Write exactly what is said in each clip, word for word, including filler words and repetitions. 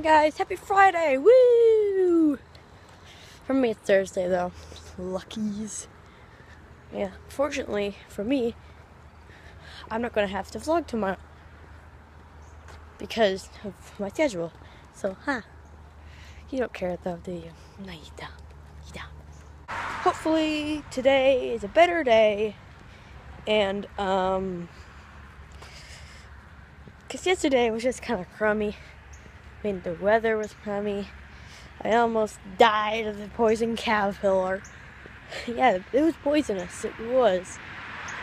Hi guys, happy Friday, woo! For me it's Thursday though, luckies. Yeah, fortunately for me, I'm not gonna have to vlog tomorrow because of my schedule. So, huh, you don't care though, do you? No, you don't, you don't. Hopefully today is a better day and, um, because yesterday was just kind of crummy. I mean, the weather was crummy. I almost died of the poison caterpillar. Yeah, it was poisonous. It was.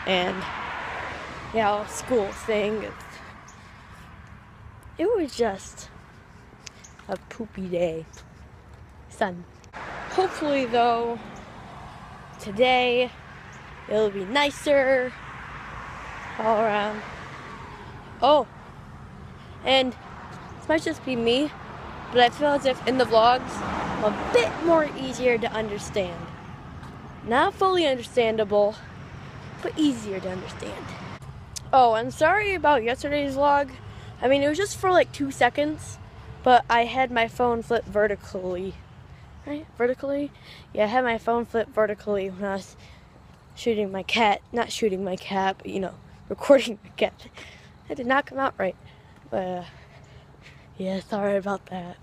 And, yeah, school thing. It was just a poopy day. Sun. Hopefully, though, today it'll be nicer all around. Oh. And it might just be me, but I feel as if in the vlogs, I'm a bit more easier to understand. Not fully understandable, but easier to understand. Oh, I'm sorry about yesterday's vlog. I mean, it was just for like two seconds, but I had my phone flip vertically. Right? Vertically? Yeah, I had my phone flip vertically when I was shooting my cat. Not shooting my cat, but you know, recording my cat. That did not come out right. But, uh, yeah, sorry about that.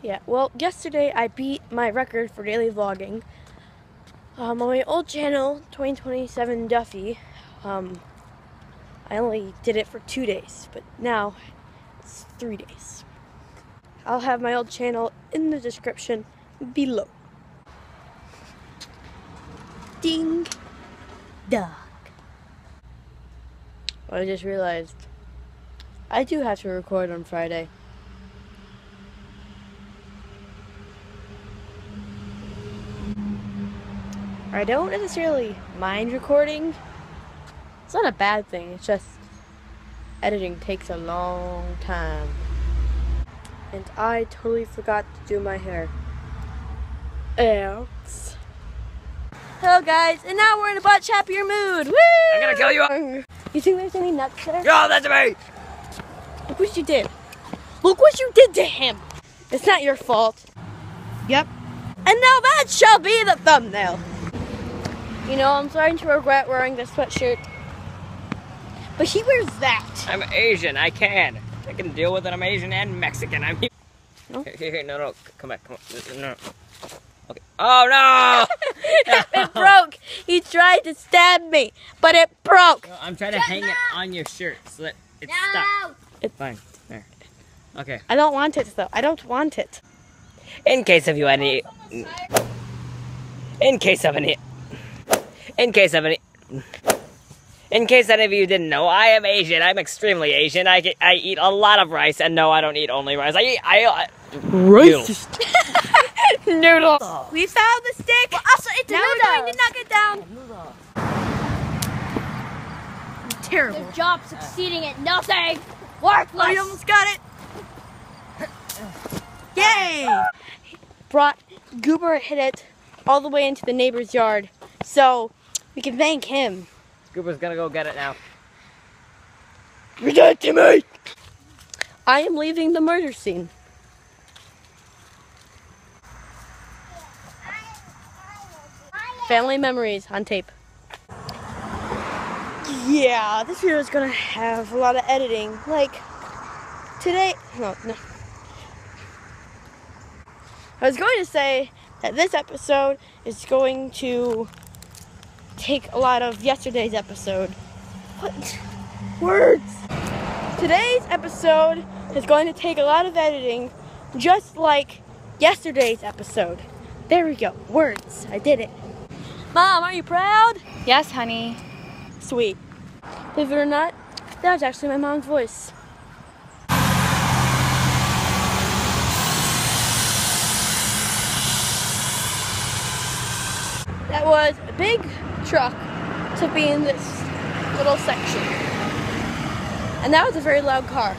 Yeah, well, yesterday I beat my record for daily vlogging. Um, on my old channel, twenty twenty-seven Duffy, um, I only did it for two days, but now it's three days. I'll have my old channel in the description below. Ding dong. Well, I just realized I do have to record on Friday. I don't necessarily mind recording. It's not a bad thing, it's just editing takes a long time. And I totally forgot to do my hair. Oops. Hello guys, and now we're in a much happier mood. Woo! I'm gonna kill you. You think there's any nuts there? No, that's me! Look what you did. Look what you did to him. It's not your fault. Yep. And now that shall be the thumbnail. You know, I'm starting to regret wearing this sweatshirt. But he wears that. I'm Asian. I can. I can deal with it. I'm Asian and Mexican. I'm here. No? Here, here, here. No, no. Come back. Come on. No. Okay. Oh, no. No. It broke. He tried to stab me, but it broke. No, I'm trying to Shut hang up. it on your shirt so that it's no. stuck. It's fine. There. Okay. I don't want it though. I don't want it. In case of you any. In case of any. In case of any. In case any of you didn't know, I am Asian. I'm extremely Asian. I get, I eat a lot of rice, and no, I don't eat only rice. I eat I. I Racist. Noodles. Noodle. We found the stick. Well, also, it's a noodle. I did not get down. I'm terrible. Good job succeeding at nothing. Worthless. I almost got it. Yay! Brought Goober hit it all the way into the neighbor's yard, so we can thank him. Goober's gonna go get it now. You did it to me! I am leaving the murder scene. Family memories on tape. Yeah, this video is gonna have a lot of editing. Like today, no, no. I was going to say that this episode is going to take a lot of yesterday's episode. What? Words. Today's episode is going to take a lot of editing, just like yesterday's episode. There we go. Words. I did it. Mom, are you proud? Yes, honey. Sweet. Believe it or not, that was actually my mom's voice. That was a big truck to be in this little section. And that was a very loud car.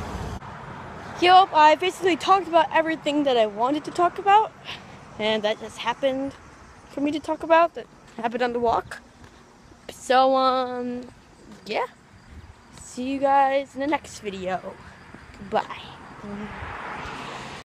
Yup, I basically talked about everything that I wanted to talk about. And that just happened for me to talk about. That happened on the walk. So, um, yeah. See you guys in the next video. Goodbye.